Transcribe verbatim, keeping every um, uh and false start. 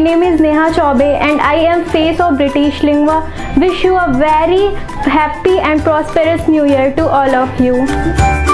My name is Neha Chaube and I am face of British Lingua. Wish you a very happy and prosperous new year to all of you.